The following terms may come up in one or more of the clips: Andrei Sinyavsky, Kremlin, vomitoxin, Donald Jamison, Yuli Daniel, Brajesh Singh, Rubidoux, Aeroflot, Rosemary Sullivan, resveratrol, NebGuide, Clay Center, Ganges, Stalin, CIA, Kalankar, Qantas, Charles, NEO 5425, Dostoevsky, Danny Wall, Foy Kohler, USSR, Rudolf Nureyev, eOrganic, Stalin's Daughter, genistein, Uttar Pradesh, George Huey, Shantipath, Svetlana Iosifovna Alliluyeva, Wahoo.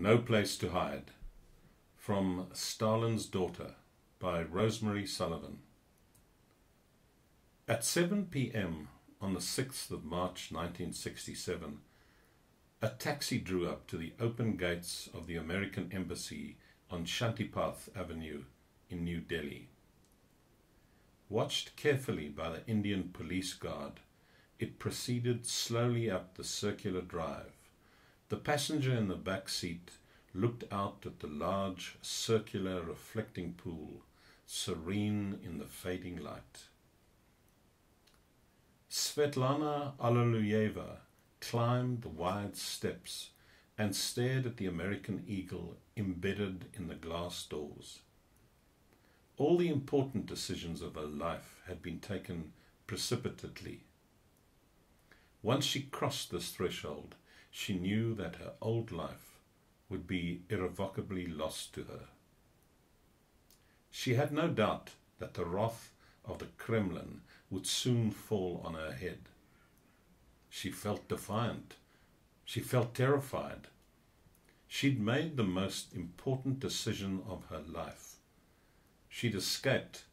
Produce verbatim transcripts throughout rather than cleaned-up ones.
No Place to Hide, from Stalin's Daughter by Rosemary Sullivan. At seven p m on the sixth of March nineteen sixty-seven, a taxi drew up to the open gates of the American Embassy on Shantipath Avenue in New Delhi. Watched carefully by the Indian police guard, it proceeded slowly up the circular drive. The passenger in the back seat looked out at the large, circular, reflecting pool, serene in the fading light. Svetlana Alliluyeva climbed the wide steps and stared at the American eagle embedded in the glass doors. All the important decisions of her life had been taken precipitately. Once she crossed this threshold, she knew that her old life would be irrevocably lost to her. She had no doubt that the wrath of the Kremlin would soon fall on her head. She felt defiant. She felt terrified. She'd made the most important decision of her life. She'd escaped,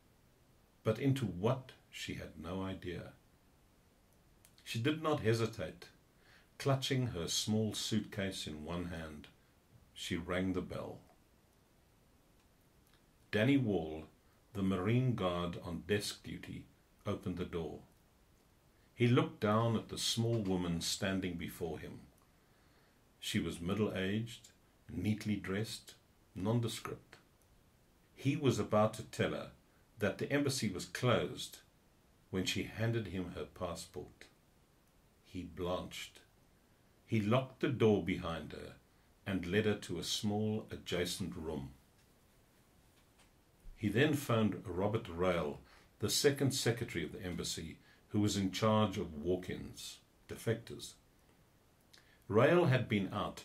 but into what she had no idea. She did not hesitate. Clutching her small suitcase in one hand, she rang the bell. Danny Wall, the Marine guard on desk duty, opened the door. He looked down at the small woman standing before him. She was middle-aged, neatly dressed, nondescript. He was about to tell her that the embassy was closed when she handed him her passport. He blanched. He locked the door behind her and led her to a small adjacent room. He then phoned Robert Rayle, the second secretary of the embassy, who was in charge of walk-ins, defectors. Rayle had been out,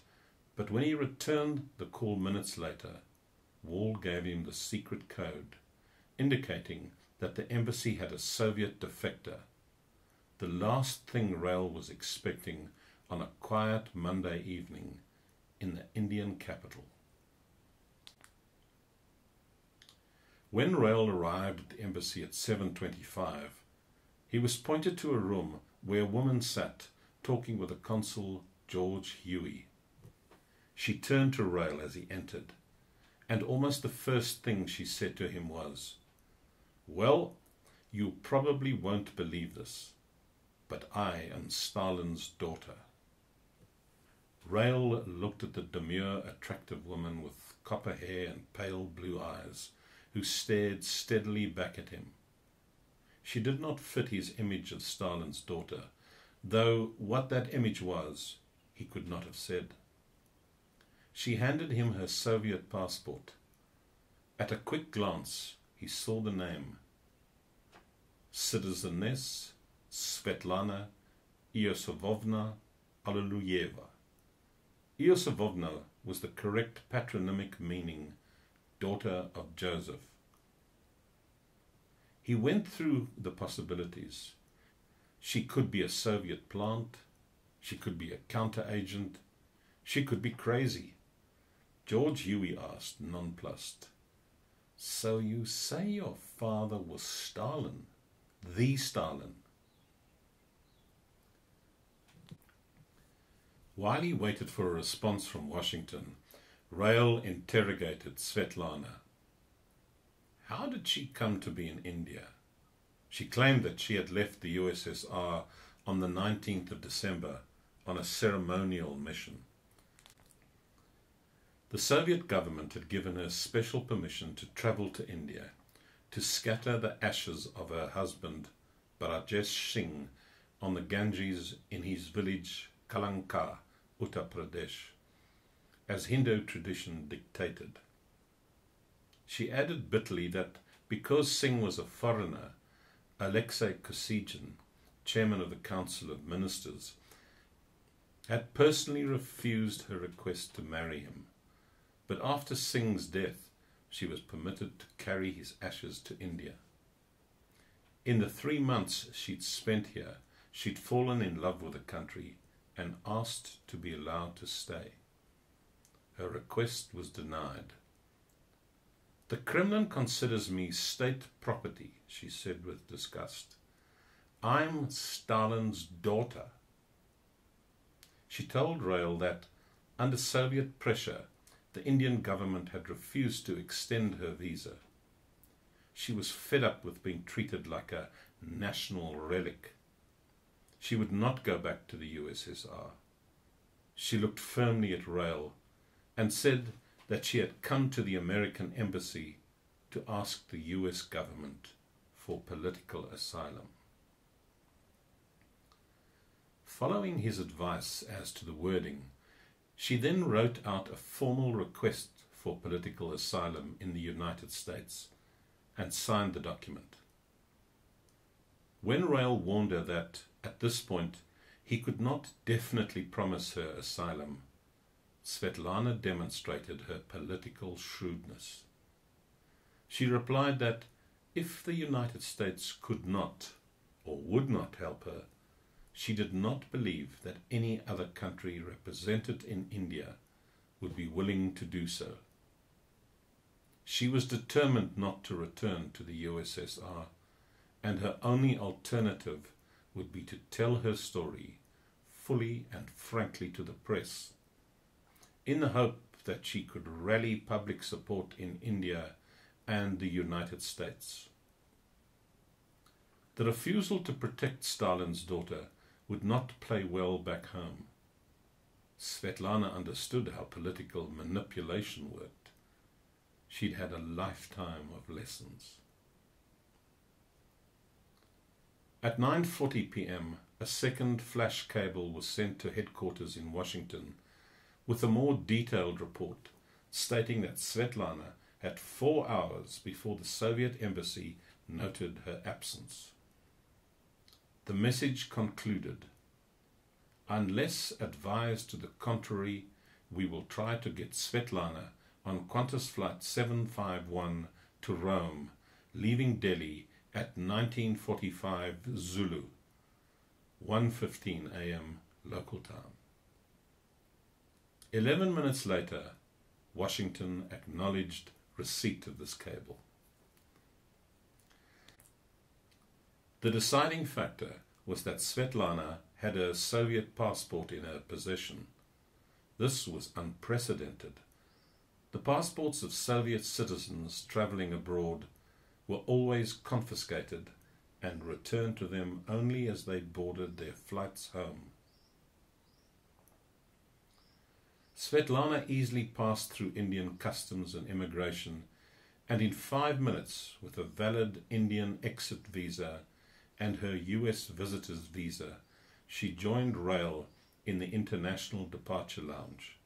but when he returned the call minutes later, Wall gave him the secret code, indicating that the embassy had a Soviet defector, the last thing Rayle was expecting on a quiet Monday evening in the Indian capital. When Rayle arrived at the embassy at seven twenty-five, he was pointed to a room where a woman sat talking with the consul George Huey. She turned to Rayle as he entered, and almost the first thing she said to him was, "Well, you probably won't believe this, but I am Stalin's daughter." Rayle looked at the demure, attractive woman with copper hair and pale blue eyes, who stared steadily back at him. She did not fit his image of Stalin's daughter, though what that image was, he could not have said. She handed him her Soviet passport. At a quick glance, he saw the name, Citizeness Svetlana Iosifovna Alliluyeva. Iosifovna was the correct patronymic meaning, daughter of Joseph. He went through the possibilities. She could be a Soviet plant. She could be a counter-agent. She could be crazy. George Huey asked, nonplussed, "So you say your father was Stalin, the Stalin?" While he waited for a response from Washington, Rayle interrogated Svetlana. How did she come to be in India? She claimed that she had left the U S S R on the nineteenth of December on a ceremonial mission. The Soviet government had given her special permission to travel to India to scatter the ashes of her husband, Brajesh Singh, on the Ganges in his village Kalankar, Uttar Pradesh, as Hindu tradition dictated. She added bitterly that because Singh was a foreigner, Alexei Kosygin, chairman of the Council of Ministers, had personally refused her request to marry him. But after Singh's death, she was permitted to carry his ashes to India. In the three months she'd spent here, she'd fallen in love with the country and asked to be allowed to stay. Her request was denied. "The Kremlin considers me state property," she said with disgust. "I'm Stalin's daughter." She told Rayle that, under Soviet pressure, the Indian government had refused to extend her visa. She was fed up with being treated like a national relic. She would not go back to the U S S R. She looked firmly at Rayle and said that she had come to the American embassy to ask the U S government for political asylum. Following his advice as to the wording, she then wrote out a formal request for political asylum in the United States and signed the document. When Rayle warned her that, at this point, he could not definitely promise her asylum, Svetlana demonstrated her political shrewdness. She replied that if the United States could not or would not help her, she did not believe that any other country represented in India would be willing to do so. She was determined not to return to the U S S R, and her only alternative would be to tell her story fully and frankly to the press, in the hope that she could rally public support in India and the United States. The refusal to protect Stalin's daughter would not play well back home. Svetlana understood how political manipulation worked. She'd had a lifetime of lessons. At nine forty p m, a second flash cable was sent to headquarters in Washington with a more detailed report stating that Svetlana had four hours before the Soviet embassy noted her absence. The message concluded, "Unless advised to the contrary, we will try to get Svetlana on Qantas flight seven five one to Rome, leaving Delhi at nineteen forty-five Zulu, one fifteen a m local time." Eleven minutes later, Washington acknowledged receipt of this cable. The deciding factor was that Svetlana had her Soviet passport in her possession. This was unprecedented. The passports of Soviet citizens travelling abroad were always confiscated and returned to them only as they boarded their flights home. Svetlana easily passed through Indian customs and immigration, and in five minutes, with a valid Indian exit visa and her U S visitor's visa, she joined Rayle in the International Departure Lounge.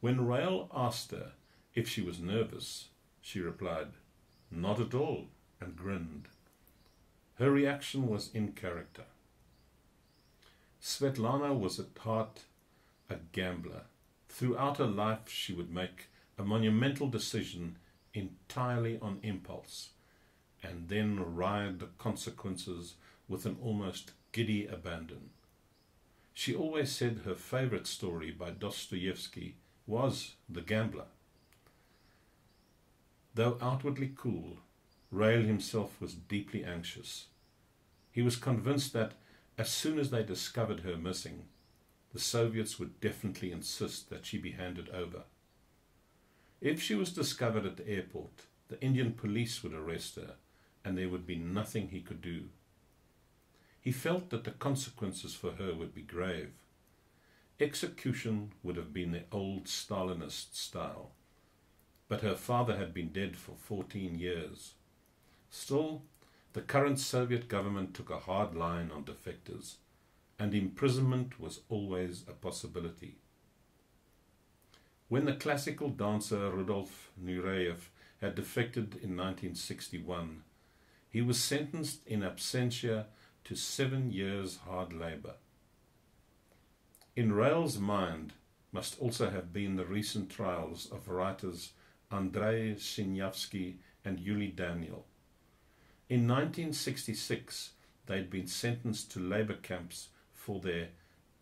When Rayle asked her if she was nervous, she replied, "Not at all," and grinned. Her reaction was in character. Svetlana was at heart a gambler. Throughout her life, she would make a monumental decision entirely on impulse, and then ride the consequences with an almost giddy abandon. She always said her favourite story by Dostoevsky was The Gambler. Though outwardly cool, Rayle himself was deeply anxious. He was convinced that as soon as they discovered her missing, the Soviets would definitely insist that she be handed over. If she was discovered at the airport, the Indian police would arrest her, and there would be nothing he could do. He felt that the consequences for her would be grave. Execution would have been the old Stalinist style, but her father had been dead for fourteen years. Still, the current Soviet government took a hard line on defectors, and imprisonment was always a possibility. When the classical dancer Rudolf Nureyev had defected in nineteen sixty-one, he was sentenced in absentia to seven years hard labour. In Rayle's mind must also have been the recent trials of writers Andrei Sinyavsky and Yuli Daniel. In nineteen sixty-six, they had been sentenced to labour camps for their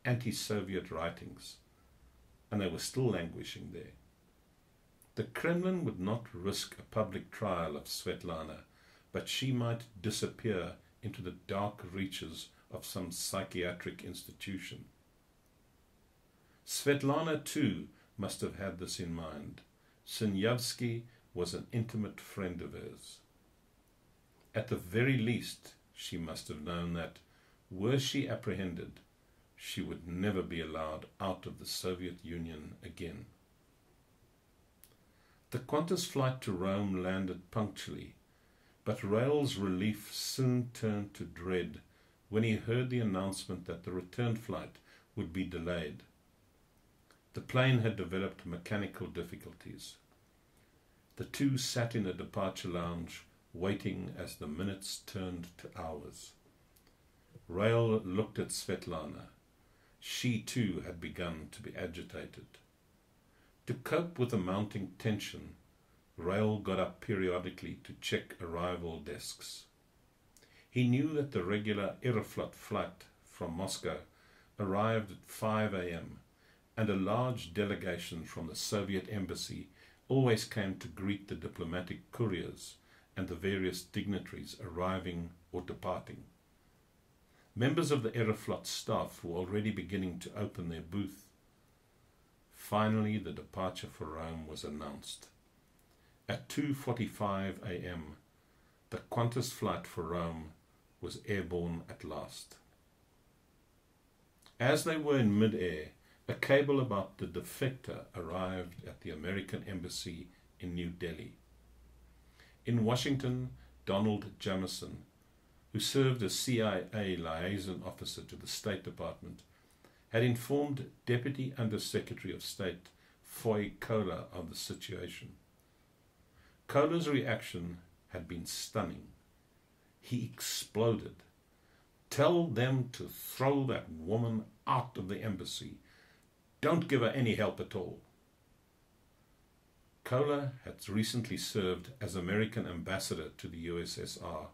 anti-Soviet writings. and they were still languishing there. The Kremlin would not risk a public trial of Svetlana, but she might disappear into the dark reaches of some psychiatric institution. Svetlana, too, must have had this in mind. Sinyavsky was an intimate friend of hers. At the very least, she must have known that, were she apprehended, she would never be allowed out of the Soviet Union again. The Qantas flight to Rome landed punctually, but Rayle's relief soon turned to dread when he heard the announcement that the return flight would be delayed. The plane had developed mechanical difficulties. The two sat in a departure lounge, waiting as the minutes turned to hours. Rayle looked at Svetlana. She too had begun to be agitated. To cope with the mounting tension, Rayle got up periodically to check arrival desks. He knew that the regular Aeroflot flight from Moscow arrived at five a m and a large delegation from the Soviet embassy always came to greet the diplomatic couriers and the various dignitaries arriving or departing. Members of the Aeroflot staff were already beginning to open their booth. Finally, the departure for Rome was announced. At two forty-five a m, the Qantas flight for Rome was airborne at last. As they were in mid-air, a cable about the defector arrived at the American Embassy in New Delhi. In Washington, Donald Jamison, who served as C I A liaison officer to the State Department, had informed Deputy Undersecretary of State Foy Kohler of the situation. Kohler's reaction had been stunning. He exploded. "Tell them to throw that woman out of the embassy. Don't give her any help at all." Kohler had recently served as American ambassador to the U S S R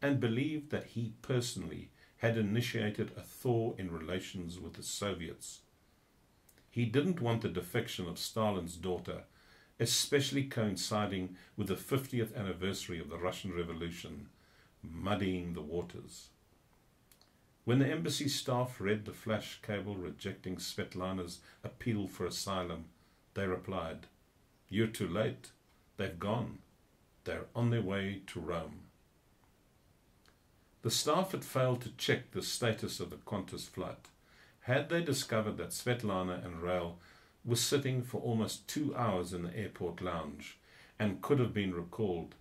and believed that he personally had initiated a thaw in relations with the Soviets. He didn't want the defection of Stalin's Daughter, especially coinciding with the fiftieth anniversary of the Russian Revolution, muddying the waters. When the embassy staff read the flash cable rejecting Svetlana's appeal for asylum, they replied, "You're too late. They've gone. They're on their way to Rome." The staff had failed to check the status of the Qantas flight. Had they discovered that Svetlana and Rayle were sitting for almost two hours in the airport lounge and could have been recalled,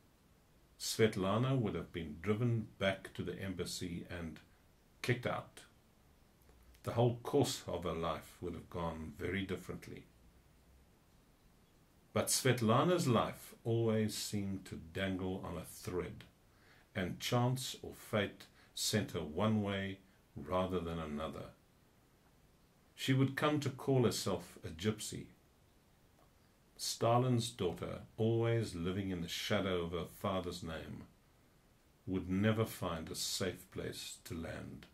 Svetlana would have been driven back to the embassy and kicked out. The whole course of her life would have gone very differently. But Svetlana's life always seemed to dangle on a thread, and chance or fate sent her one way rather than another. She would come to call herself a gypsy. Stalin's Daughter, always living in the shadow of her father's name, would never find a safe place to land.